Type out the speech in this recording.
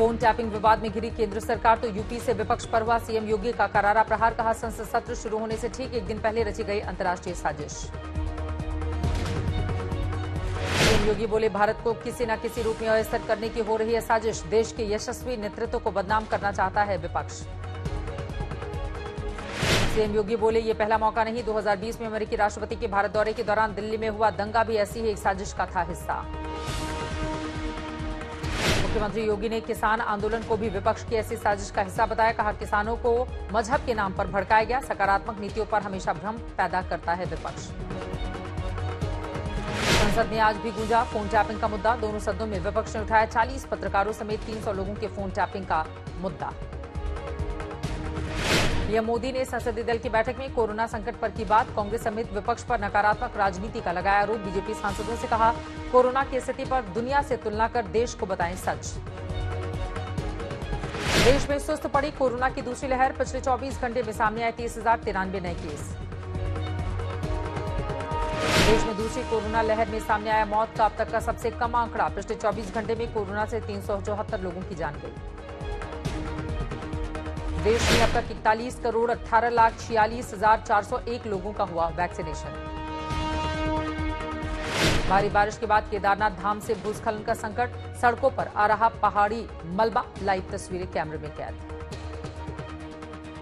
Phone tapping विवाद में घिरी केंद्र सरकार तो यूपी से विपक्ष पर हुआ सीएम योगी का करारा प्रहार, कहा संसद सत्र शुरू होने से ठीक एक दिन पहले रची गई अंतर्राष्ट्रीय साजिश। पीएम योगी बोले भारत को किसी न किसी रूप में अयस्तर करने की हो रही है साजिश, देश के यशस्वी नेतृत्व को बदनाम करना चाहता है विपक्ष। सीएम योगी बोले ये पहला मौका नहीं, 2020 में अमेरिकी राष्ट्रपति के भारत दौरे के दौरान दिल्ली में हुआ दंगा भी ऐसी ही एक साजिश का था हिस्सा। मुख्यमंत्री योगी ने किसान आंदोलन को भी विपक्ष की ऐसी साजिश का हिस्सा बताया, कहा किसानों को मजहब के नाम पर भड़काया गया, सकारात्मक नीतियों पर हमेशा भ्रम पैदा करता है विपक्ष। संसद ने आज भी गूंजा फोन टैपिंग का मुद्दा, दोनों सदनों में विपक्ष ने उठाया 40 पत्रकारों समेत 300 लोगों के फोन टैपिंग का मुद्दा। पीएम मोदी ने संसदीय दल की बैठक में कोरोना संकट पर की बात, कांग्रेस समेत विपक्ष पर नकारात्मक राजनीति का लगाया आरोप, बीजेपी सांसदों से कहा कोरोना की स्थिति पर दुनिया से तुलना कर देश को बताएं सच। देश में सुस्त पड़ी कोरोना की दूसरी लहर, पिछले 24 घंटे में सामने आए 30,093 नए केस। देश में दूसरी कोरोना लहर में सामने आया मौत का अब तक का सबसे कम आंकड़ा, पिछले 24 घंटे में कोरोना से 374 लोगों की जान गई। देश में अब तक 41,18,46,401 लोगों का हुआ वैक्सीनेशन। भारी बारिश के बाद केदारनाथ धाम से भूस्खलन का संकट, सड़कों पर आ रहा पहाड़ी मलबा, लाइव तस्वीरें कैमरे में कैद।